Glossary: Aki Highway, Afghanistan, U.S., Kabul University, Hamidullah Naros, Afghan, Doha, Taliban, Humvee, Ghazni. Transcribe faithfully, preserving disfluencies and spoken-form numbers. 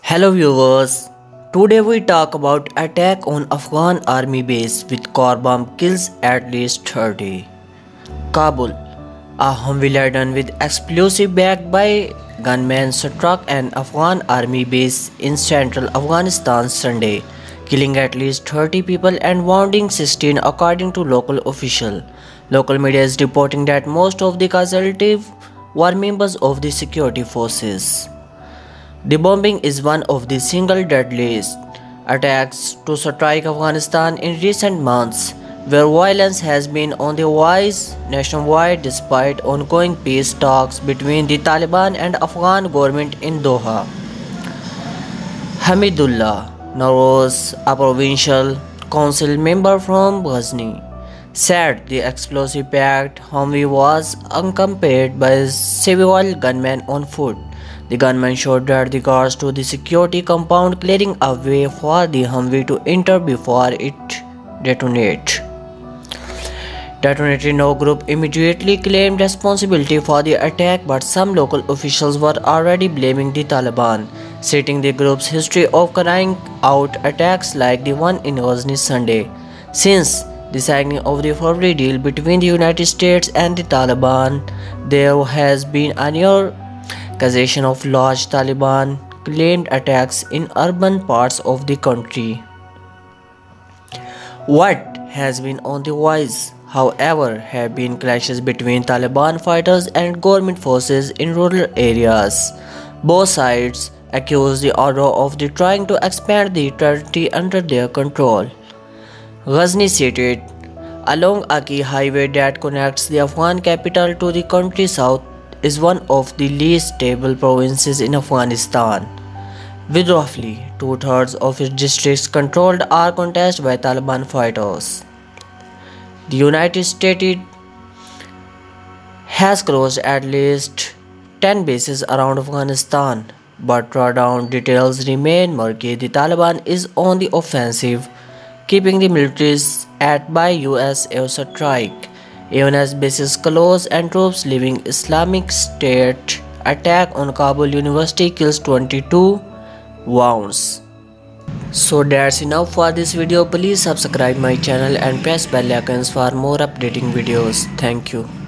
Hello viewers, today we talk about attack on Afghan army base with car bomb kills at least thirty. Kabul, a Humvee laden with explosive backed by gunmen struck an Afghan army base in central Afghanistan Sunday, killing at least thirty people and wounding sixteen according to local officials. Local media is reporting that most of the casualties were members of the security forces. The bombing is one of the single deadliest attacks to strike Afghanistan in recent months, where violence has been on the rise nationwide despite ongoing peace talks between the Taliban and Afghan government in Doha. Hamidullah Naros, a provincial council member from Ghazni, said the explosive-packed Humvee was accompanied by several gunmen on foot. The gunmen shot at the cars to the security compound, clearing a way for the Humvee to enter before it detonated. Detonating no group immediately claimed responsibility for the attack, but some local officials were already blaming the Taliban, citing the group's history of carrying out attacks like the one in Ghazni Sunday. Since the signing of the February deal between the United States and the Taliban, there has been a near accusation of large Taliban claimed attacks in urban parts of the country. What has been on the rise, however, have been clashes between Taliban fighters and government forces in rural areas. Both sides accuse the other of the trying to expand the territory under their control. Ghazni cited along Aki Highway that connects the Afghan capital to the country's south is one of the least stable provinces in Afghanistan, with roughly two-thirds of its districts controlled or contested by Taliban fighters. The United States has closed at least ten bases around Afghanistan, but drawdown details remain murky. The Taliban is on the offensive, keeping the militaries at bay by U S air strike, even as bases close and troops leaving. Islamic State attack on Kabul University kills twenty-two, wounds. So that's enough for this video. Please subscribe my channel and press bell icons for more updating videos. Thank you.